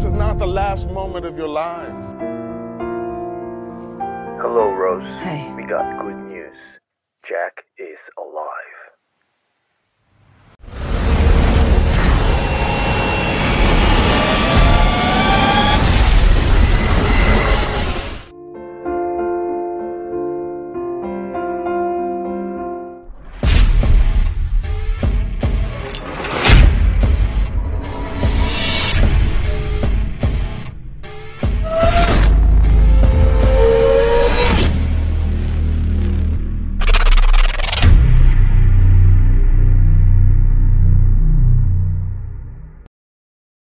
This is not the last moment of your lives. Hello, Rose. Hey. We got good news. Jack is alive.